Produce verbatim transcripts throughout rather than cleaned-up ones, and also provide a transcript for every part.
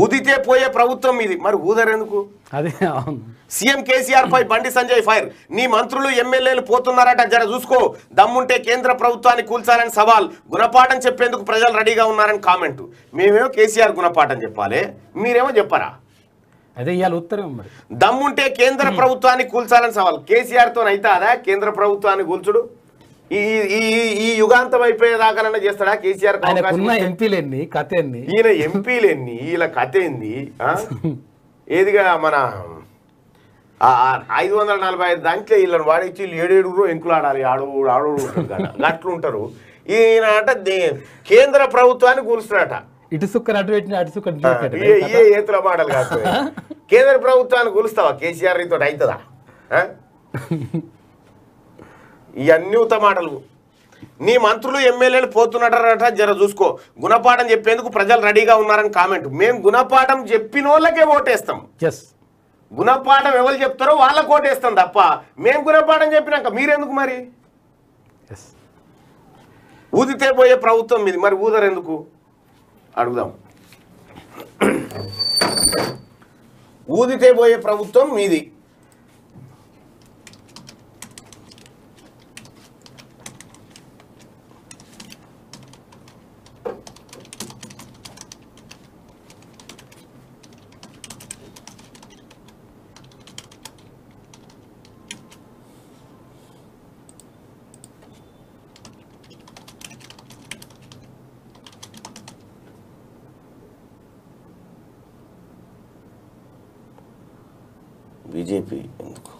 ఊదితే పోయే ప్రభుత్వం మీది, మరి ఊదరెందుకు? అదే సీఎం కేసీఆర్ పై బండి సంజయ్ ఫైర్. నీ మంత్రులు ఎమ్మెల్యేలు పోతున్నారట, జర చూసుకో, దమ్ముంటే కేంద్ర ప్రభుత్వాన్ని కూల్చాలని సవాల్, గుణపాఠం చెప్పేందుకు ప్రజలు రెడీగా ఉన్నారని కామెంటు. మేమేమో కేసీఆర్ గుణపాఠం చెప్పాలి, మీరేమో చెప్పరా? అదే ఇవాళ ఉత్తరం. మరి దమ్ముంటే కేంద్ర ప్రభుత్వాన్ని కూల్చాలని సవాల్, కేసీఆర్తో అయితే అదా కేంద్ర ప్రభుత్వాన్ని కూల్చుడు? ఈ ఈ ఈ యుగాంతం అయిపోయేదాకా చేస్తాడా కేసీఆర్? ఎంపీలెన్ని కథ ఏంది ఈయన, ఎంపీలెన్ని ఈయన కథ ఏంది? ఏదిగా మన ఐదు వందల నలభై ఐదు దాంట్లో వీళ్ళని వాడిచ్చి వీళ్ళు ఏడేడుగురు ఎంకులాడాలి, ఆడోడు ఆడోడు ఉంటారు అట్లు ఉంటారు. ఈయన అట కేంద్ర ప్రభుత్వాన్ని కూల్చున్నాడట, ఇటు సుక్కను అటు పెట్టిన అటు సుక్కల మాటలు కాదు. కేంద్ర ప్రభుత్వాన్ని కూలుస్తావా కేసీఆర్ తోటి అవుతుందా? ఇవన్నీ ఉత్త మాటలు. నీ మంత్రులు ఎమ్మెల్యేలు పోతున్నారట, జర చూసుకో, గుణపాఠం చెప్పేందుకు ప్రజలు రెడీగా ఉన్నారని కామెంట్. మేము గుణపాఠం చెప్పిన వాళ్ళకే ఓటేస్తాం. ఎస్, గుణపాఠం ఎవరు చెప్తారో వాళ్ళకు ఓటేస్తాం తప్ప, మేము గుణపాఠం చెప్పినాక మీరెందుకు? మరి ఊదితే పోయే ప్రభుత్వం మీది, మరి ఊదరెందుకు అడుగుదాం. ఊదితే పోయే ప్రభుత్వం మీది, బీజేపీ ఎందుకు?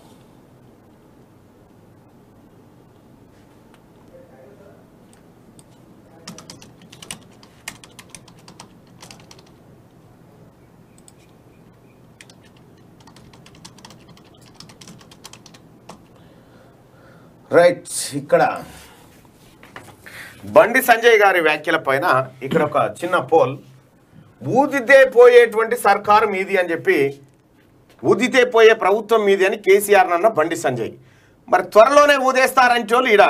రైట్, ఇక్కడ బండి సంజయ్ గారి వ్యాఖ్యల పైన ఇక్కడ ఒక చిన్న పోల్. ఊదితే పోయేటువంటి సర్కారు మీది అని చెప్పి, ఊదితే పోయే ప్రభుత్వం మీది అని కేసీఆర్ అన్న బండి సంజయ్. మరి త్వరలోనే ఊదేస్తారంటోళ్ళు ఈడ,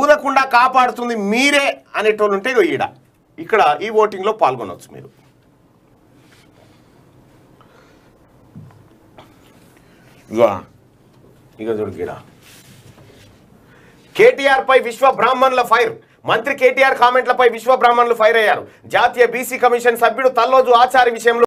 ఊదకుండా కాపాడుతుంది మీరే అనేటోళ్ళు ఉంటే ఈడ, ఇక్కడ ఈ ఓటింగ్లో పాల్గొనవచ్చు మీరు. ఇక చూడగీడ కేటీఆర్ పై విశ్వ బ్రాహ్మణుల ఫైర్. మంత్రి కేటీఆర్ కామెంట్లపై విశ్వ బ్రాహ్మణులు ఫైర్ అయ్యారు. జాతీయ బీసీ కమిషన్ సభ్యుడు తల్లోజు ఆచారి విషయంలో